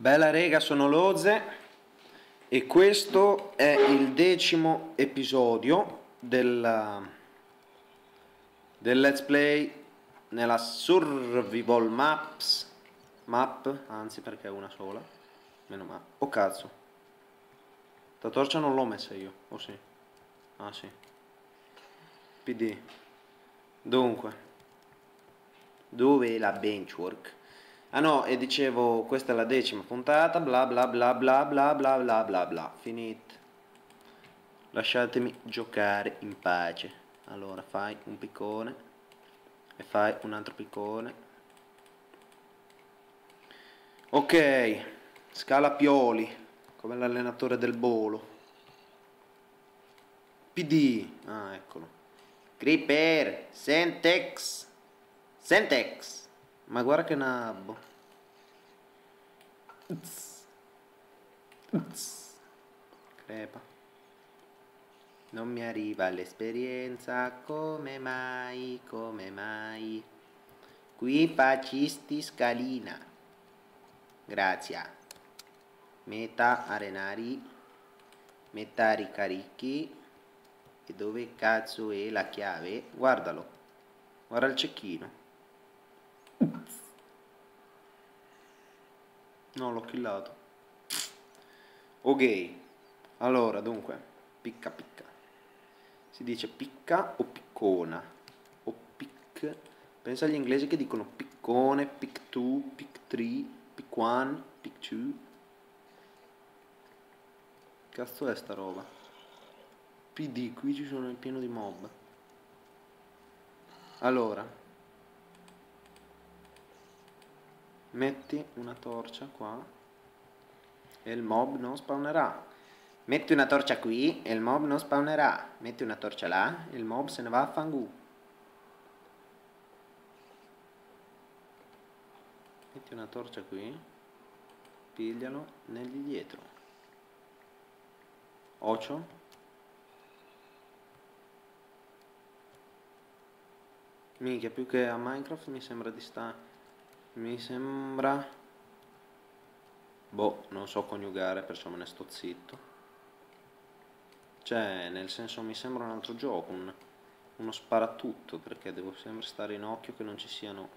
Bella rega, sono Loze e questo è il 10° episodio del let's play nella Survival Maps. Anzi, perché è una sola. Meno male. Oh cazzo, la torcia non l'ho messa io, oh sì. Ah sì, PD. Dunque, dove è la benchwork? Ah no, e dicevo, questa è la 10ª puntata, bla bla bla bla bla bla bla bla bla. Finito. Lasciatemi giocare in pace. Allora, fai un piccone e fai un altro piccone. Ok, scala Pioli, come l'allenatore del Bolo. PD. Ah, eccolo. Creeper, Sentex. Sentex. Ma guarda che nabbo. Crepa. Non mi arriva l'esperienza, come mai, come mai. Qui facisti scalina. Grazie. Metà arenari, metà ricarichi. E dove cazzo è la chiave? Guardalo. Guarda il cecchino. No, l'ho killato. Ok. Allora, dunque, picca picca. Si dice picca o piccona? O pic. Pensa agli inglesi che dicono piccone, pick 2, pick 3, pick 1, pick 2. Cazzo è sta roba? PD, qui ci sono il pieno di mob. Allora, metti una torcia qua e il mob non spawnerà. Metti una torcia qui e il mob non spawnerà. Metti una torcia là e il mob se ne va a fangu. Metti una torcia qui, piglialo negli dietro. Ocio. Minchia, più che a Minecraft mi sembra di stare. Mi sembra, boh, non so coniugare, perciò me ne sto zitto. Cioè, nel senso, mi sembra un altro gioco, uno sparatutto, perché devo sempre stare in occhio che non ci siano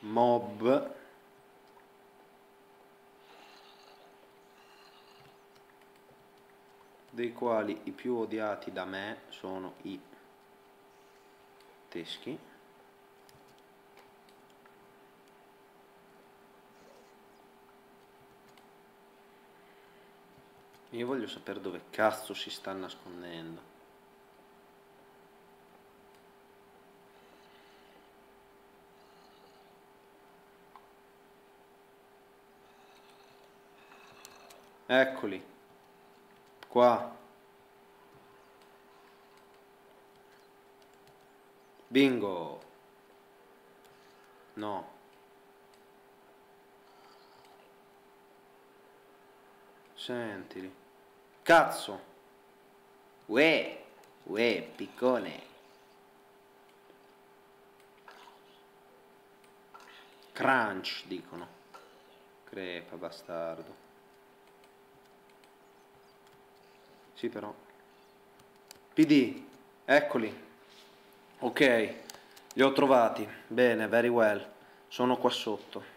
mob. Dei quali i più odiati da me sono i teschi. Io voglio sapere dove cazzo si sta nascondendo. Eccoli. Qua. Bingo. No. Sentili. Cazzo. Uè. Uè, piccone. Crunch, dicono. Crepa, bastardo. Sì, però. PD. Eccoli. Ok. Li ho trovati. Bene, very well. Sono qua sotto.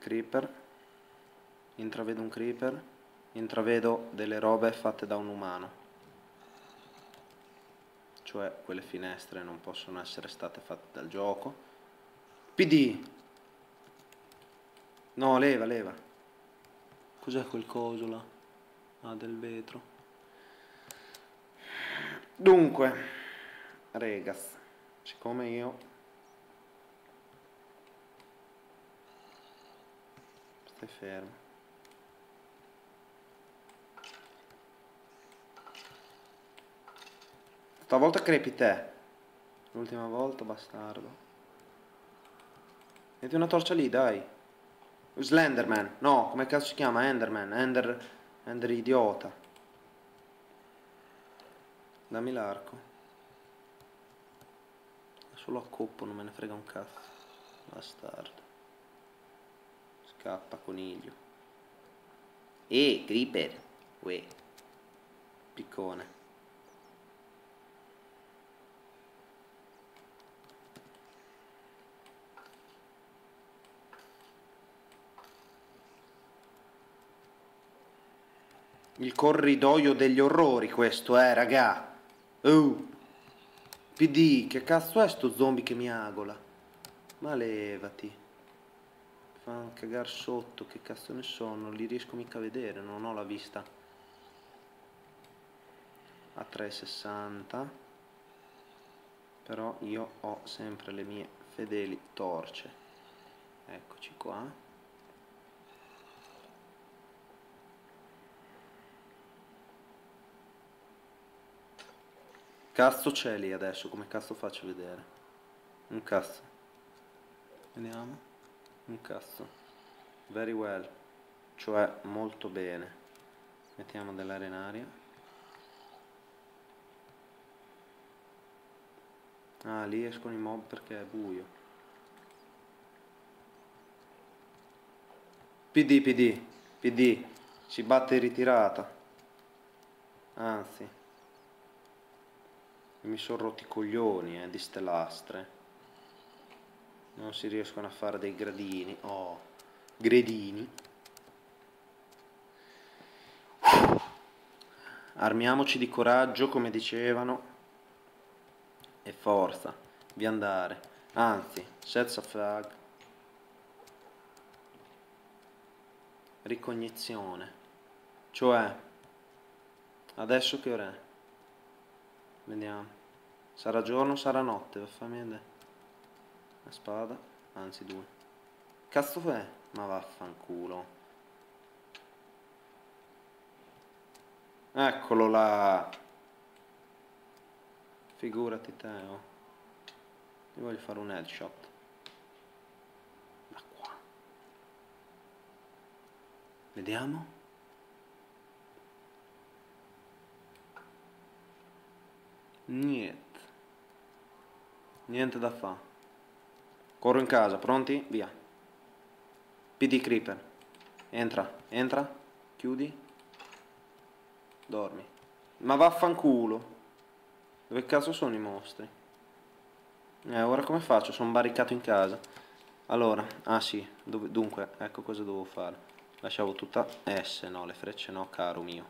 Creeper, intravedo un creeper, intravedo delle robe fatte da un umano, cioè quelle finestre non possono essere state fatte dal gioco. PD. No, leva, leva. Cos'è quel coso là? Ah, del vetro. Dunque, regas, siccome io... fermo. Stavolta crepi te. L'ultima volta, bastardo. Metti una torcia lì, dai. Slenderman. No, come cazzo si chiama? Enderman. Ender idiota. Dammi l'arco. Solo a coppo, non me ne frega un cazzo. Bastardo. Scappa, coniglio. Creeper. Uè. Piccone. Il corridoio degli orrori questo, raga. PD, che cazzo è sto zombie che mi agola? Ma levati. Fa cagar sotto, che cazzo ne so, non li riesco mica a vedere, non ho la vista. A 360. Però io ho sempre le mie fedeli torce. Eccoci qua. Cazzo c'è lì adesso, come cazzo faccio a vedere? Un cazzo. Vediamo. Un cazzo. Very well. Cioè, molto bene. Mettiamo dell'aria in aria. Ah, lì escono i mob perché è buio. PD. Si batte in ritirata. Anzi. Mi sono rotti i coglioni, di ste lastre. Non si riescono a fare dei gradini. Oh, gradini. Armiamoci di coraggio, come dicevano. E forza di andare. Anzi, senza flag. Ricognizione. Cioè, adesso che ora è? Vediamo, sarà giorno o sarà notte, vaffan vedere. Una spada, anzi due. Cazzo è? Ma vaffanculo. Eccolo là. Figurati Teo. Io voglio fare un headshot. Da qua. Vediamo. Niente da fa. Corro in casa, pronti? Via. PD Creeper. Entra. Chiudi. Dormi. Ma vaffanculo. Dove cazzo sono i mostri? Ora come faccio? Sono barricato in casa. Allora, sì. Dunque, ecco cosa dovevo fare. Lasciavo tutta... no, le frecce no, caro mio.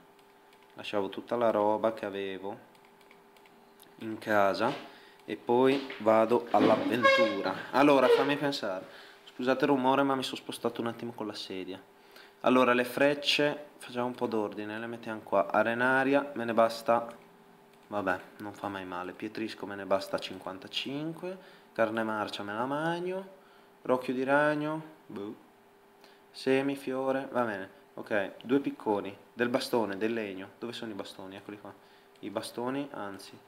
Lasciavo tutta la roba che avevo in casa e poi vado all'avventura. Allora, fammi pensare. Scusate il rumore, ma mi sono spostato un attimo con la sedia. Allora, le frecce, facciamo un po' d'ordine, le mettiamo qua. Arenaria, me ne basta, vabbè, non fa mai male. Pietrisco, me ne basta 55. Carne marcia, me la magno. Rocchio di ragno, semi, fiore, va bene. Ok, due picconi, del bastone, del legno. Dove sono i bastoni? Eccoli qua. I bastoni, anzi,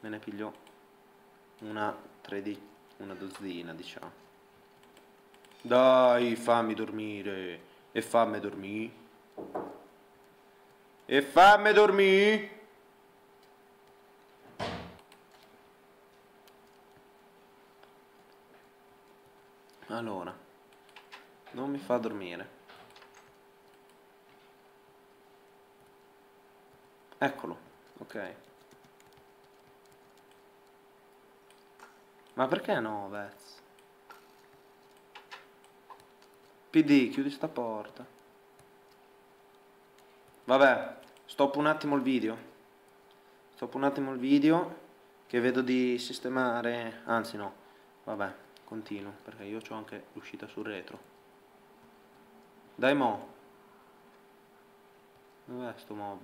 me ne piglio una dozzina, diciamo. Dai, fammi dormire. E fammi dormire. Allora, non mi fa dormire. Eccolo, ok. Ma perché no, Vez? PD, chiudi sta porta. Vabbè, stop un attimo il video che vedo di sistemare. Anzi no, vabbè, continuo, perché io c'ho anche l'uscita sul retro. Dai mo. Dov'è sto mob?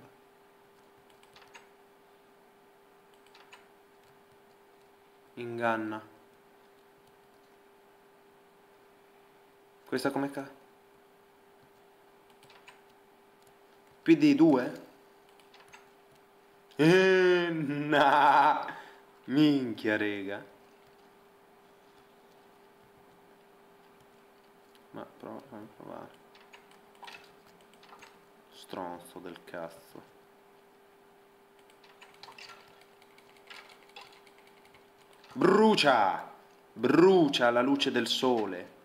Inganna. Questa come ca... PD2? Nah. Minchia, rega. Ma prova, fammi provare. Stronzo del cazzo. Brucia! Brucia la luce del sole.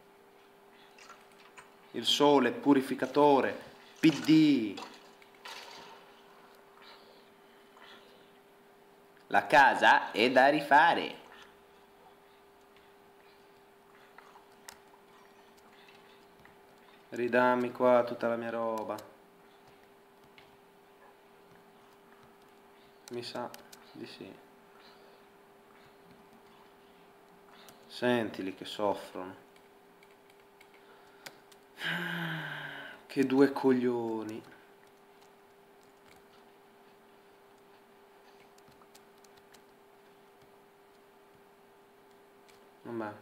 Il sole purificatore. PD. La casa è da rifare. Ridammi qua tutta la mia roba. Mi sa di sì. Sentili che soffrono. Che due coglioni. Vabbè.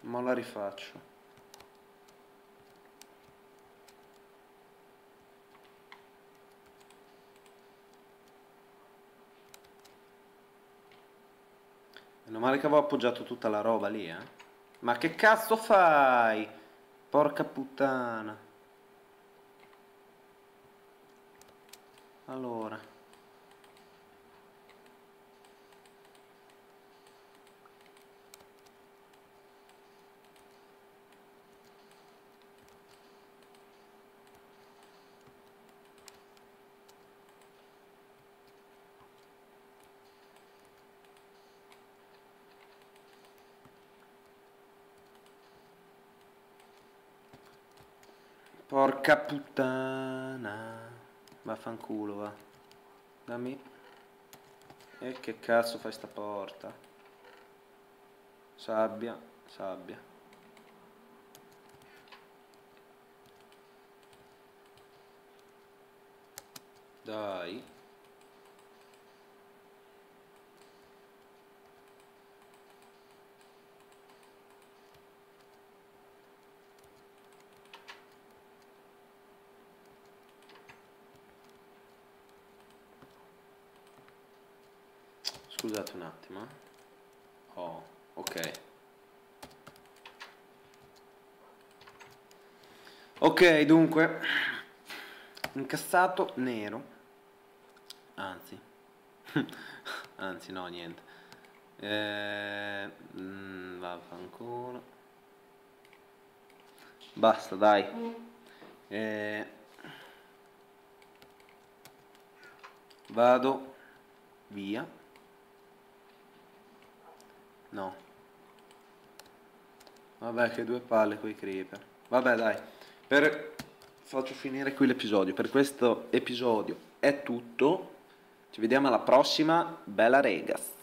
Ma la rifaccio. Meno male che avevo appoggiato tutta la roba lì, eh. Ma che cazzo fai? Porca puttana. Allora. Porca puttana. Vaffanculo, va. Dammi. E che cazzo fai sta porta? Sabbia, sabbia. Dai. Scusate un attimo. Oh, ok. Ok, dunque. Incassato nero. Anzi. Anzi, no, niente. Vaffanculo. Basta, dai. Vado via. No. Vabbè, che due palle coi creeper. Vabbè, dai. Faccio finire qui l'episodio. Per questo episodio è tutto. Ci vediamo alla prossima. Bella regas.